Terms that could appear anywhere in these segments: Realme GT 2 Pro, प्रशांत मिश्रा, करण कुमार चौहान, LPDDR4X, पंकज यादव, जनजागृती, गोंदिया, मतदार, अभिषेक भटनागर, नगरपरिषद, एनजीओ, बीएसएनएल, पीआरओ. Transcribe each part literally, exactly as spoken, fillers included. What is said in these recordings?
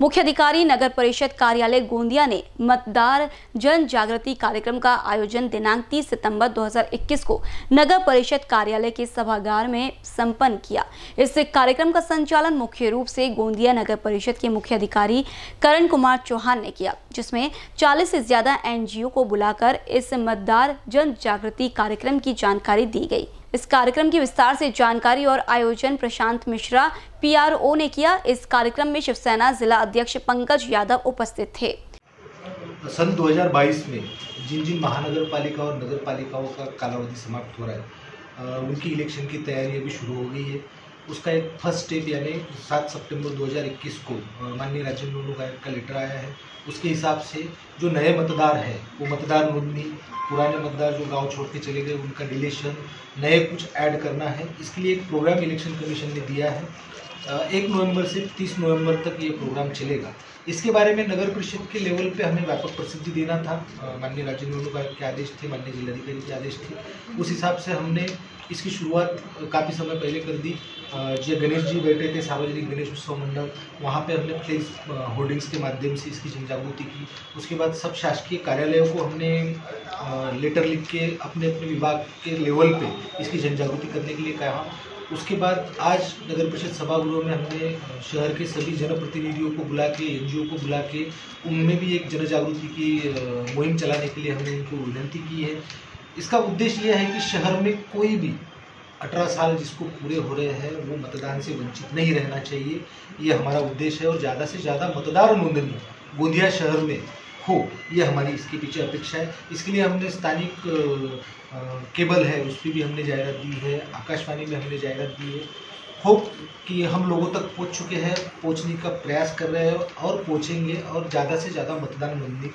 मुख्य अधिकारी नगर परिषद कार्यालय गोंदिया ने मतदार जनजागृति कार्यक्रम का आयोजन दिनांक तीस सितंबर दो हज़ार इक्कीस को नगर परिषद कार्यालय के सभागार में संपन्न किया। इस कार्यक्रम का संचालन मुख्य रूप से गोंदिया नगर परिषद के मुख्य अधिकारी करण कुमार चौहान ने किया, जिसमें चालीस से ज्यादा एनजीओ को बुलाकर इस मतदार जनजागृति कार्यक्रम की जानकारी दी गई। इस कार्यक्रम की विस्तार से जानकारी और आयोजन प्रशांत मिश्रा पीआरओ ने किया। इस कार्यक्रम में शिवसेना जिला अध्यक्ष पंकज यादव उपस्थित थे। सन दो हज़ार बाईस में जिन जिन महानगरपालिका और नगरपालिकाओं का कालावधि समाप्त हो रहा है, उनकी इलेक्शन की तैयारी अभी शुरू हो गई है। उसका एक फर्स्ट स्टेप यानी सात सितंबर दो हज़ार इक्कीस को माननीय राज्य लोक आयोग का लेटर आया है। उसके हिसाब से जो नए मतदार हैं वो मतदार नोंदनी, पुराने मतदार जो गांव छोड़ के चले गए उनका डिलीशन, नए कुछ ऐड करना है। इसके लिए एक प्रोग्राम इलेक्शन कमीशन ने दिया है। एक नवंबर से तीस नवंबर तक ये प्रोग्राम चलेगा। इसके बारे में नगर परिषद के लेवल पे हमें व्यापक प्रसिद्धि देना था। माननीय राज्य लोक आयोग के आदेश थे, माननीय जिलाधिकारी के आदेश थे, उस हिसाब से हमने इसकी शुरुआत काफ़ी समय पहले कर दी। जो गणेश जी बैठे थे सार्वजनिक गणेश उत्सव मंडल, वहाँ पे हमने फ्लेक्स होर्डिंग्स के माध्यम से इसकी जनजागृति की। उसके बाद सब शासकीय कार्यालयों को हमने लेटर लिख के अपने अपने विभाग के लेवल पे इसकी जनजागृति करने के लिए कहा। उसके बाद आज नगर परिषद सभागृह में हमने शहर के सभी जनप्रतिनिधियों को बुला के, एनजीओ को बुला के, उनमें भी एक जनजागृति की मुहिम चलाने के लिए हमने उनको विनती की है। इसका उद्देश्य यह है कि शहर में कोई भी अठारह साल जिसको पूरे हो रहे हैं वो मतदान से वंचित नहीं रहना चाहिए, ये हमारा उद्देश्य है। और ज़्यादा से ज़्यादा मतदार नोंदनी गोंदिया शहर में हो, ये हमारी इसके पीछे अपेक्षा है। इसके लिए हमने स्थानिक केबल है उस पर भी हमने जायरात दी है, आकाशवाणी में हमने जायरात दी है। होप कि हम लोगों तक पहुंच चुके हैं, पहुंचने का प्रयास कर रहे हैं और पहुंचेंगे और ज़्यादा से ज़्यादा मतदान नोंदनी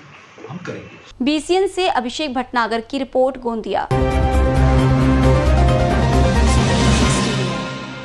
हम करेंगे। बीएसएनएल से अभिषेक भटनागर की रिपोर्ट, गोंदिया।